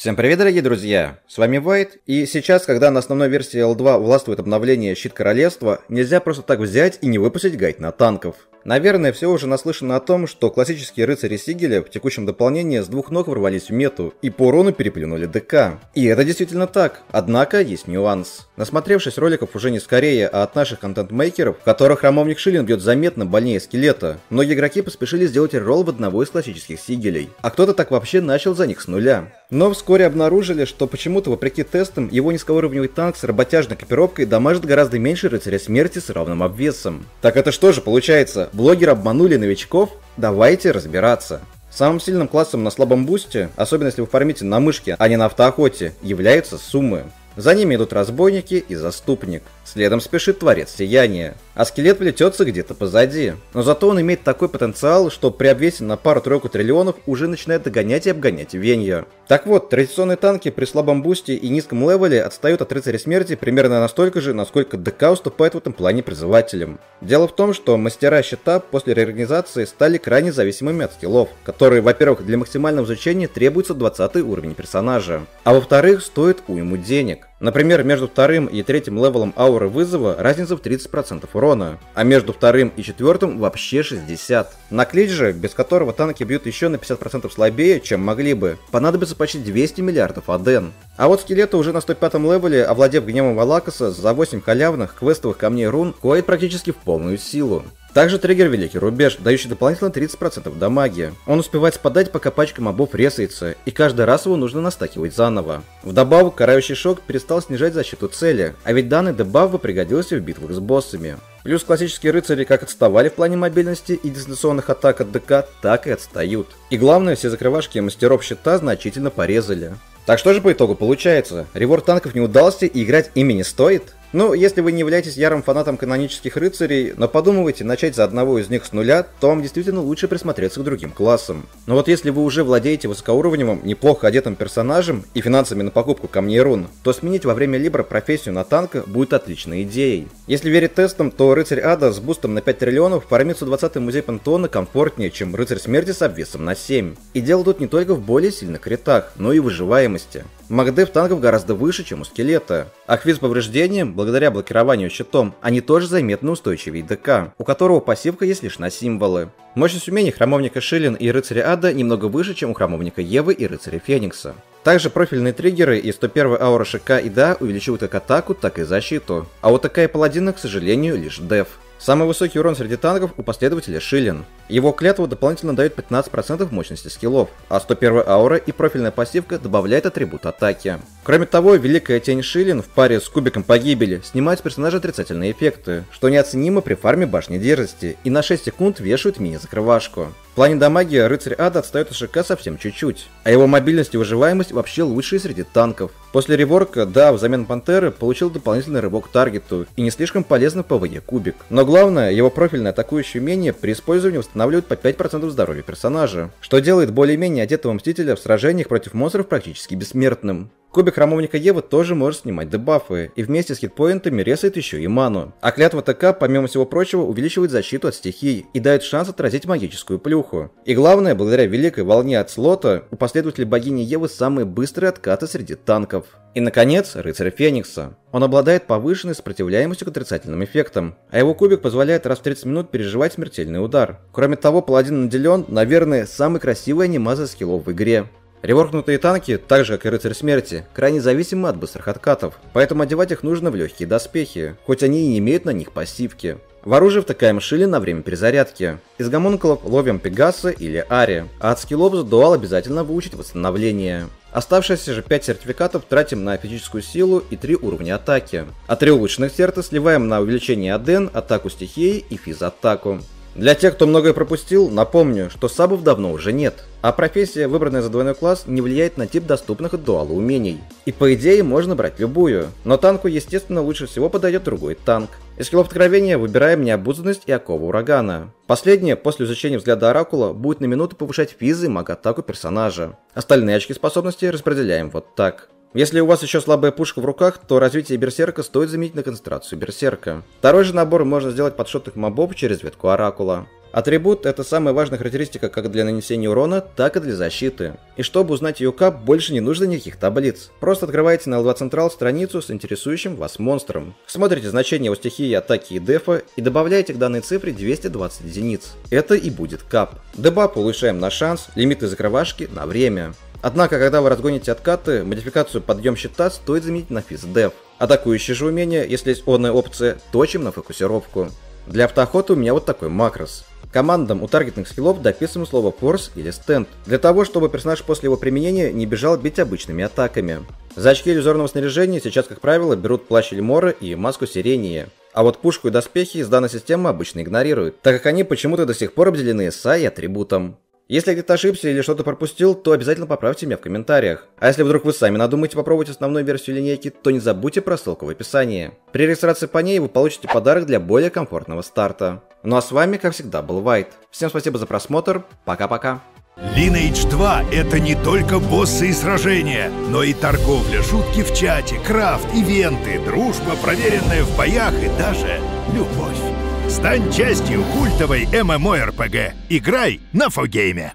Всем привет, дорогие друзья, с вами Вайд, и сейчас, когда на основной версии L2 властвует обновление Щит Королевства, нельзя просто так взять и не выпустить гайд на танков. Наверное, все уже наслышано о том, что классические рыцари Сигеля в текущем дополнении с двух ног ворвались в мету и по урону переплюнули ДК. И это действительно так, однако есть нюанс. Насмотревшись роликов уже не с Кореи, а от наших контент-мейкеров, в которых Храмовник Шиллен бьет заметно больнее скелета, многие игроки поспешили сделать ролл в одного из классических Сигелей, а кто-то так вообще начал за них с нуля. Но вскоре обнаружили, что почему-то, вопреки тестам, его низкоуровневый танк с работяжной экипировкой дамажит гораздо меньше рыцаря смерти с равным обвесом. Так это что же получается? Блогеры обманули новичков? Давайте разбираться. Самым сильным классом на слабом бусте, особенно если вы фармите на мышке, а не на автоохоте, являются суммы. За ними идут разбойники и заступник. Следом спешит творец сияния. А скелет плетется где-то позади. Но зато он имеет такой потенциал, что при обвесе на пару-тройку триллионов уже начинает догонять и обгонять венья. Так вот, традиционные танки при слабом бусте и низком левеле отстают от рыцаря смерти примерно настолько же, насколько ДК уступает в этом плане призывателям. Дело в том, что мастера щита после реорганизации стали крайне зависимыми от скиллов, которые, во-первых, для максимального изучения требуется 20 уровень персонажа, а во-вторых, стоит уйму денег. Например, между вторым и третьим левелом ауры вызова разница в 30% урона, а между вторым и четвертым вообще 60%. Наклич же, без которого танки бьют еще на 50% слабее, чем могли бы, понадобится почти 200 миллиардов аден. А вот скелеты уже на 105-м левеле, овладев гневом Валакаса, за 8 халявных квестовых камней рун коит практически в полную силу. Также триггер Великий рубеж, дающий дополнительно 30% дамаги. Он успевает спадать, пока пачка мобов ресается, и каждый раз его нужно настакивать заново. Вдобавок, Карающий шок перестал снижать защиту цели, а ведь данный дебаф бы пригодился в битвах с боссами. Плюс классические рыцари как отставали в плане мобильности и дистанционных атак от ДК, так и отстают. И главное, все закрывашки мастеров щита значительно порезали. Так что же по итогу получается? Реворд танков не удался и играть ими не стоит? Ну, если вы не являетесь ярым фанатом канонических рыцарей, но подумываете начать за одного из них с нуля, то вам действительно лучше присмотреться к другим классам. Но вот если вы уже владеете высокоуровневым, неплохо одетым персонажем и финансами на покупку камней рун, то сменить во время либра профессию на танка будет отличной идеей. Если верить тестам, то рыцарь Ада с бустом на 5 триллионов фармится 120-й музей пантеона комфортнее, чем рыцарь смерти с обвесом на 7. И дело тут не только в более сильных критах, но и выживаемости. Макдеф танков гораздо выше, чем у скелета. А квиз повреждениям, благодаря блокированию щитом, они тоже заметно устойчивее ДК, у которого пассивка есть лишь на символы. Мощность умений Храмовника Шиллен и Рыцаря Ада немного выше, чем у Храмовника Евы и Рыцаря Феникса. Также профильные триггеры и 101 аура Шика и Да увеличивают как атаку, так и защиту. А у ТК и Паладина, к сожалению, лишь деф. Самый высокий урон среди танков у последователя Шиллен. Его клятва дополнительно дает 15% мощности скиллов, а 101 аура и профильная пассивка добавляет атрибут атаки. Кроме того, Великая тень Шиллен в паре с кубиком погибели снимает с персонажа отрицательные эффекты, что неоценимо при фарме башни дерзости, и на 6 секунд вешают мини-закрывашку. В плане дамаги рыцарь Ада отстает от Шика совсем чуть-чуть, а его мобильность и выживаемость вообще лучшие среди танков. После реворка, да, взамен Пантеры получил дополнительный рывок к таргету и не слишком полезный ПВЕ кубик. Но главное, его профильное атакующее умение при использовании восстанавливает по 5% здоровья персонажа, что делает более-менее одетого мстителя в сражениях против монстров практически бессмертным. Кубик Храмовника Евы тоже может снимать дебафы, и вместе с хитпоинтами ресает еще и ману. А клятва ТК, помимо всего прочего, увеличивает защиту от стихий и дает шанс отразить магическую плюху. И главное, благодаря великой волне от слота, у последователей богини Евы самые быстрые откаты среди танков. И, наконец, рыцарь Феникса. Он обладает повышенной сопротивляемостью к отрицательным эффектам, а его кубик позволяет раз в 30 минут переживать смертельный удар. Кроме того, паладин наделен, наверное, самой красивой анимацией скиллов в игре. Реворкнутые танки, так же как и рыцарь смерти, крайне зависимы от быстрых откатов, поэтому одевать их нужно в легкие доспехи, хоть они и не имеют на них пассивки. В оружие втыкаем шили на время перезарядки. Из гомункулов ловим пегаса или ари, а от скиллов за дуал обязательно выучить восстановление. Оставшиеся же 5 сертификатов тратим на физическую силу и 3 уровня атаки, а 3 улучшенных серта сливаем на увеличение аден, атаку стихии и физ-атаку. Для тех, кто многое пропустил, напомню, что сабов давно уже нет, а профессия, выбранная за двойной класс, не влияет на тип доступных от дуала умений. И по идее можно брать любую, но танку естественно лучше всего подойдет другой танк. Из скиллов откровения выбираем необузданность и окову урагана. Последнее, после изучения взгляда оракула, будет на минуту повышать физы и маг-атаку персонажа. Остальные очки способностей распределяем вот так. Если у вас еще слабая пушка в руках, то развитие берсерка стоит заменить на концентрацию берсерка. Второй же набор можно сделать под шотных мобов через ветку оракула. Атрибут — это самая важная характеристика как для нанесения урона, так и для защиты. И чтобы узнать ее кап, больше не нужно никаких таблиц. Просто открываете на L2 Central страницу с интересующим вас монстром. Смотрите значения его стихии, атаки и дефа и добавляете к данной цифре 220 единиц. Это и будет кап. Дебаф улучшаем на шанс, лимиты закрывашки на время. Однако, когда вы разгоните откаты, модификацию «Подъем щита» стоит заменить на физдеф. Атакующее же умение, если есть онная опция, точим на фокусировку. Для автоохоты у меня вот такой макрос. Командам у таргетных скиллов дописываем слово «форс» или «стенд», для того, чтобы персонаж после его применения не бежал бить обычными атаками. За очки иллюзорного снаряжения сейчас, как правило, берут плащ Эльмора и маску Сирения. А вот пушку и доспехи из данной системы обычно игнорируют, так как они почему-то до сих пор обделены СА и атрибутом. Если я где-то ошибся или что-то пропустил, то обязательно поправьте меня в комментариях. А если вдруг вы сами надумаете попробовать основную версию линейки, то не забудьте про ссылку в описании. При регистрации по ней вы получите подарок для более комфортного старта. Ну а с вами, как всегда, был Вайд. Всем спасибо за просмотр, пока-пока. Lineage 2 — это не только боссы и сражения, но и торговля, шутки в чате, крафт, ивенты, дружба, проверенная в боях и даже любовь. Стань частью культовой ММО-РПГ. Играй на фогейме.